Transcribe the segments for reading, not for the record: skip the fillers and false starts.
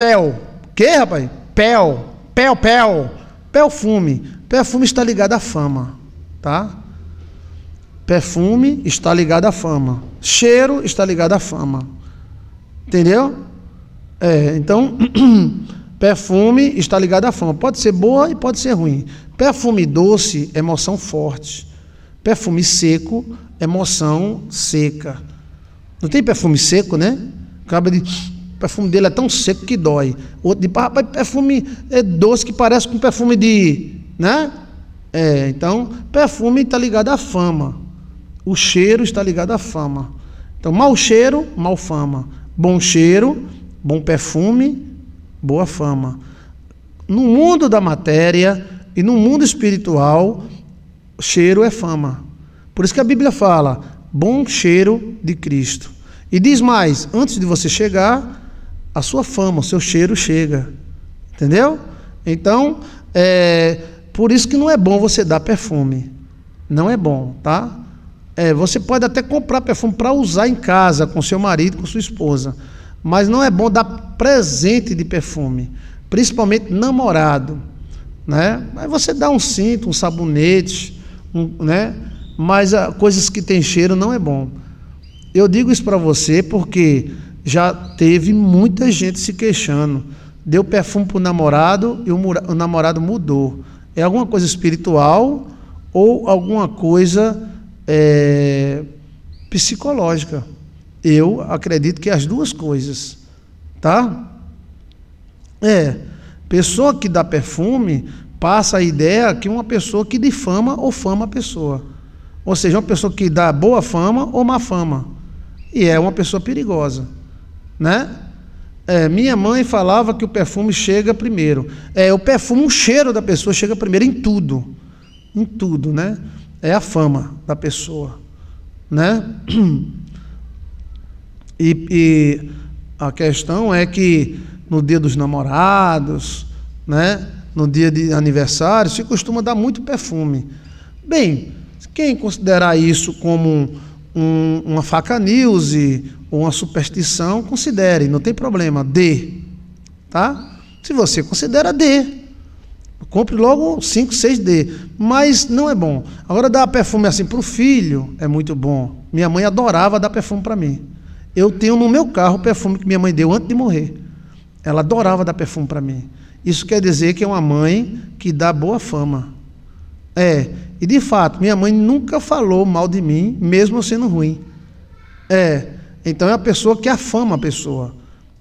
Pel. Que, rapaz? Pel. Pel, pel. Perfume. Perfume está ligado à fama, tá? Perfume está ligado à fama. Cheiro está ligado à fama. Entendeu? É, então, perfume está ligado à fama. Pode ser boa e pode ser ruim. Perfume doce, emoção forte. Perfume seco, emoção seca. Não tem perfume seco, né? Acaba de... O perfume dele é tão seco que dói. Outro de rapaz, perfume é doce que parece com perfume de... Né? É, então, perfume está ligado à fama. O cheiro está ligado à fama. Então, mau cheiro, mal fama. Bom cheiro, bom perfume, boa fama. No mundo da matéria e no mundo espiritual, cheiro é fama. Por isso que a Bíblia fala, bom cheiro de Cristo. E diz mais, antes de você chegar, a sua fama, o seu cheiro chega. Entendeu? Então, por isso que não é bom você dar perfume. Não é bom, tá? É, você pode até comprar perfume para usar em casa, com seu marido, com sua esposa. Mas não é bom dar presente de perfume. Principalmente namorado. Né? Aí você dá um cinto, um sabonete, né? Mas coisas que têm cheiro não é bom. Eu digo isso para você porque já teve muita gente se queixando. Deu perfume para o namorado e o namorado mudou. É alguma coisa espiritual ou alguma coisa psicológica. Eu acredito que é as duas coisas, tá? Pessoa que dá perfume passa a ideia que uma pessoa que difama ou fama a pessoa. Ou seja, uma pessoa que dá boa fama ou má fama. E é uma pessoa perigosa, né? Minha mãe falava que o perfume chega primeiro. O perfume, o cheiro da pessoa chega primeiro em tudo, né? É a fama da pessoa, né? E a questão é que no dia dos namorados, né? No dia de aniversário, se costuma dar muito perfume. Bem, quem considerar isso como uma fake news ou uma superstição, considere, não tem problema, dê, tá? Se você considera, dê. Compre logo 5, 6 dê, mas não é bom. Agora dar perfume assim para o filho é muito bom. Minha mãe adorava dar perfume para mim. Eu tenho no meu carro o perfume que minha mãe deu antes de morrer. Ela adorava dar perfume para mim. Isso quer dizer que é uma mãe que dá boa fama. E de fato, minha mãe nunca falou mal de mim, mesmo sendo ruim. Então é a pessoa que afama a pessoa.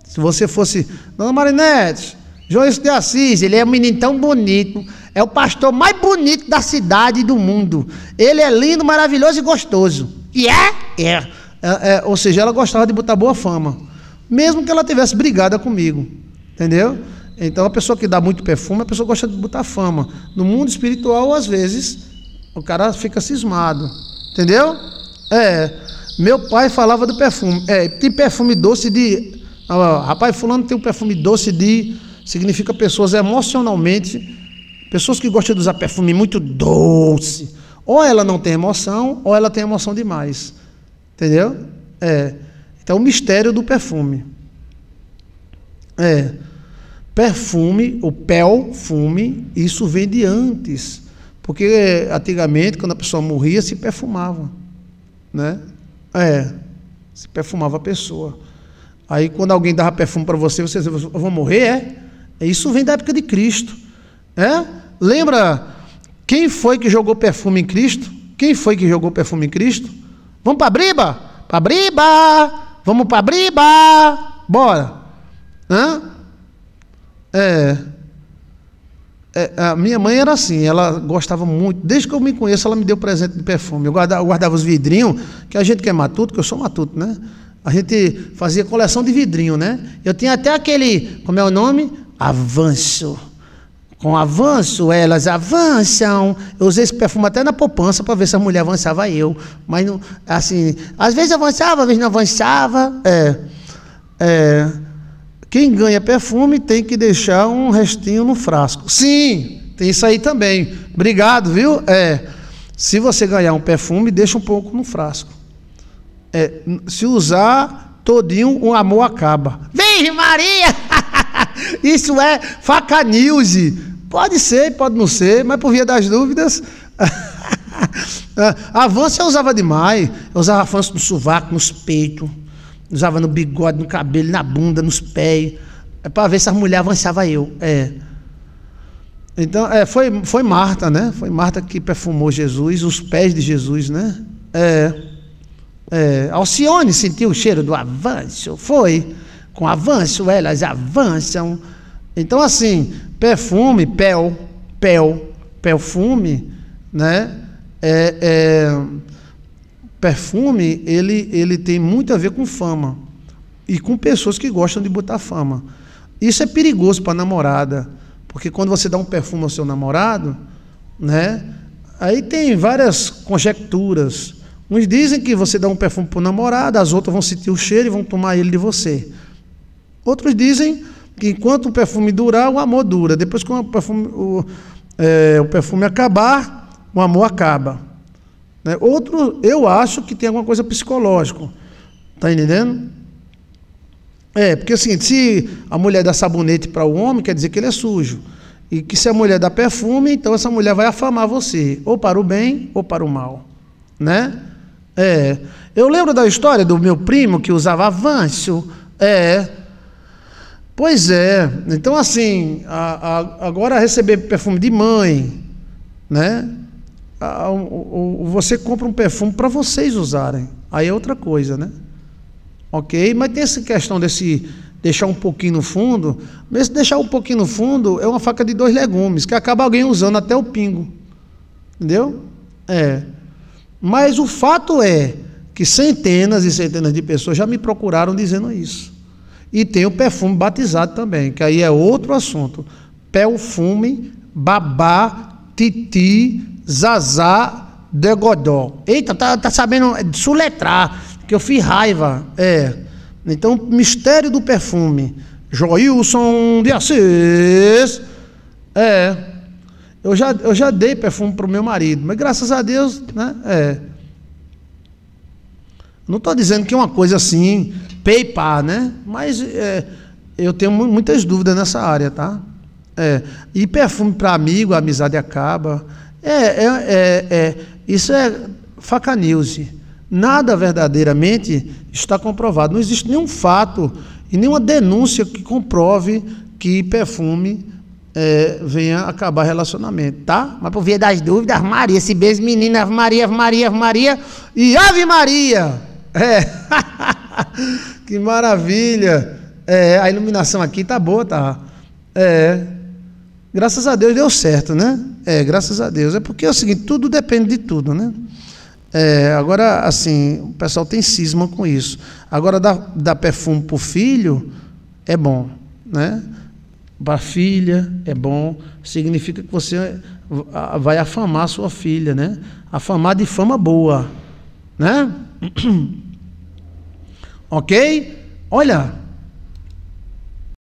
Se você fosse, Dona Marinete, Joilson de Assis, ele é um menino tão bonito, é o pastor mais bonito da cidade e do mundo. Ele é lindo, maravilhoso e gostoso. E ou seja, ela gostava de botar boa fama, mesmo que ela tivesse brigada comigo, entendeu? Então a pessoa que dá muito perfume, a pessoa gosta de botar fama. No mundo espiritual, às vezes, o cara fica cismado, entendeu? Meu pai falava do perfume. Tem perfume doce de... Rapaz, fulano tem um perfume doce de... Significa pessoas emocionalmente... Pessoas que gostam de usar perfume muito doce. Ou ela não tem emoção, ou ela tem emoção demais. Entendeu? Então o mistério do perfume. Perfume, o pelfume, isso vem de antes. Porque antigamente, quando a pessoa morria, se perfumava. Né? Se perfumava a pessoa. Aí quando alguém dava perfume para você, você dizia, eu vou morrer? Isso vem da época de Cristo. Lembra quem foi que jogou perfume em Cristo? Quem foi que jogou perfume em Cristo? Vamos para a briba? Para a briba! Vamos para a briba! Bora! Hã? A minha mãe era assim, ela gostava muito, desde que eu me conheço ela me deu presente de perfume. Eu guardava os vidrinhos, que a gente que é matuto, que eu sou matuto, né? A gente fazia coleção de vidrinho, né? Eu tinha até aquele, como é o nome? Avanço. Com avanço, elas avançam. Eu usei esse perfume até na poupança para ver se a mulher avançava eu. Mas, não, assim, às vezes avançava, às vezes não avançava. Quem ganha perfume tem que deixar um restinho no frasco. Sim, tem isso aí também. Obrigado, viu? Se você ganhar um perfume, deixa um pouco no frasco. Se usar todinho, o amor acaba. Virgem Maria! Isso é Faca News. Pode ser, pode não ser, mas por via das dúvidas. Avanço eu usava demais. Eu usava avanço no sovaco, nos peitos, usava no bigode, no cabelo, na bunda, nos pés. É para ver se as mulheres avançavam eu. É. Então, foi Marta, né? Foi Marta que perfumou Jesus, os pés de Jesus, né? Alcione sentiu o cheiro do avanço, foi. Com avanço, elas avançam. Então, assim, perfume, perfume, né? Perfume, ele tem muito a ver com fama e com pessoas que gostam de botar fama. Isso é perigoso para a namorada. Porque quando você dá um perfume ao seu namorado, né, aí tem várias conjecturas. Uns dizem que você dá um perfume para o namorado, as outras vão sentir o cheiro e vão tomar ele de você. Outros dizem que enquanto o perfume durar, o amor dura. Depois que o perfume acabar, o amor acaba. Né? Outro, eu acho que tem alguma coisa psicológica. Está entendendo? Porque assim, se a mulher dá sabonete para o homem, quer dizer que ele é sujo. E que se a mulher dá perfume, então essa mulher vai afamar você, ou para o bem ou para o mal, né? Eu lembro da história do meu primo que usava avanço. Pois é. Então assim, agora receber perfume de mãe, né? Você compra um perfume para vocês usarem. Aí é outra coisa, né? Ok, mas tem essa questão desse deixar um pouquinho no fundo. Mas deixar um pouquinho no fundo é uma faca de dois legumes, que acaba alguém usando até o pingo. Entendeu? Mas o fato é que centenas e centenas de pessoas já me procuraram dizendo isso. E tem o perfume batizado também, que aí é outro assunto. Perfume, babá, titi, zazá, degodó. Eita, tá sabendo soletrar. Que eu fiz raiva, Então, mistério do perfume. Joilson de Assis. Eu já dei perfume para o meu marido, mas graças a Deus, né? Não estou dizendo que é uma coisa assim, PayPal, né? Mas eu tenho muitas dúvidas nessa área, tá? E perfume para amigo, a amizade acaba. Isso é Faca News. Nada verdadeiramente está comprovado. Não existe nenhum fato e nenhuma denúncia que comprove que perfume venha acabar relacionamento, tá? Mas por via das dúvidas, Maria, se beijo, menina, Maria e Ave Maria. Que maravilha. A iluminação aqui tá boa, tá? Graças a Deus deu certo, né? Graças a Deus. É porque é o seguinte, tudo depende de tudo, né? Agora, assim, o pessoal tem cisma com isso. Agora, dar perfume para o filho é bom, né? Para a filha é bom. Significa que você vai afamar a sua filha, né? Afamar de fama boa, né? Ok? Olha,